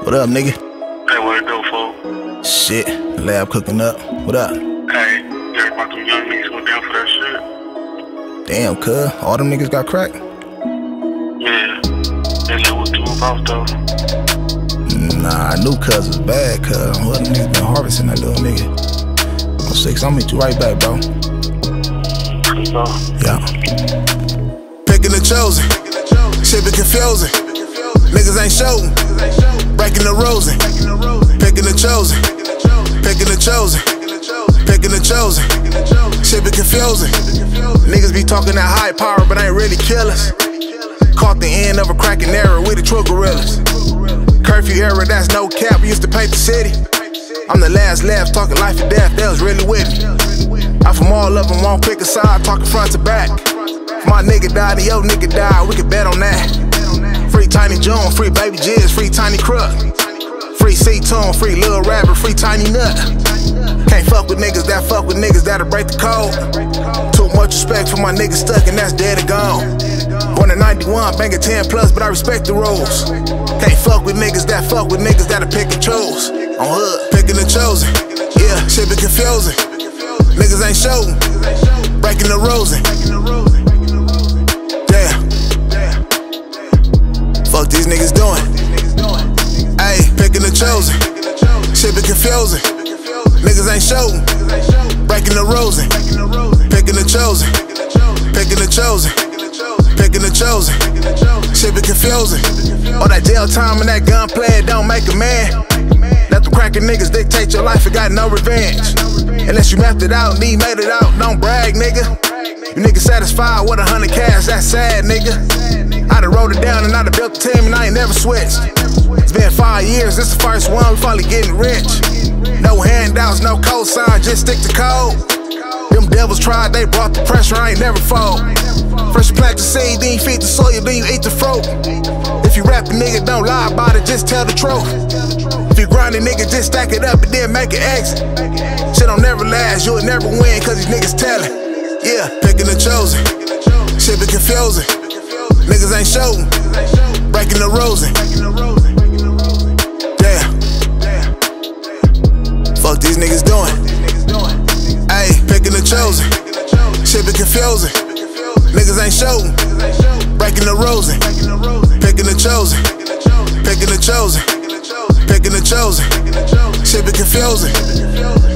What up, nigga? Hey, what it do, fool? Shit, lab cooking up. What up? Hey, Jack, about them young niggas went down for that shit. Damn, cuz. All them niggas got cracked? Yeah. They know what to about, though. Nah, I knew cuz was bad, cuz. All them niggas been harvesting that little nigga. 06, I'll meet you right back, bro. Yeah. Pic'n and Choosin'. Shit be confusing. Niggas ain't shooting. Breaking the rules. Pic'n and Choosin'. Pic'n and Choosin'. Pic'n and Choosin'. Shit be confusing. Niggas be talking that high power, but ain't really killers. Caught the end of a cracking era with the true gorillas. Curfew era, that's no cap. We used to paint the city. I'm the last left, talking life and death. They was really with me. I from all of them, won't pick a side, talking front to back. If my nigga died, and your nigga died, we can bet on that. Free Tiny June, free Baby Jizz, free Tiny Crook. Free C-Tune, free Lil Rapper, free Tiny Nut. Can't fuck with niggas that'll break the code. Too much respect for my niggas stuck, and that's dead or gone. Born in 91, banging 10 plus, but I respect the rules. Can't fuck with niggas that'll pick and choose. On hood, picking and choosing. Yeah, shit be confusing. Niggas ain't shooting, breaking the rules. Damn, fuck these niggas doing. Ayy, picking and choosing. Shit be confusing. Niggas ain't shooting, breaking the rules. Picking and choosing. Picking and choosing. Picking and choosing. Shit be confusing. All that jail time and that gunplay don't make a man. Let them crackin' niggas dictate your life and got no revenge. Unless you mapped it out, need made it out, don't brag, nigga. You niggas satisfied with 100 cash, that's sad, nigga. I done wrote it down and I done built the team and I ain't never switched. It's been 5 years, this the first one, we finally getting rich. No handouts, no cosign, just stick to code. Them devils tried, they brought the pressure, I ain't never fold. First you plant the seed, then you feed the soil, then you eat the fruit. If you rap a nigga, don't lie about it, just tell the truth. You grindin' nigga, just stack it up and then make an exit. Shit don't never last, you'll never win, cause these niggas tellin'. Yeah, picking and choosing. Shit be confusing. Niggas ain't shooting, breaking the rules. Damn, fuck these niggas doing. Ayy, picking and choosing. Shit be confusing. Niggas ain't shooting, breaking the rules. Picking and choosing. Picking and choosing. Pic'n and Choosin', shit be confusing.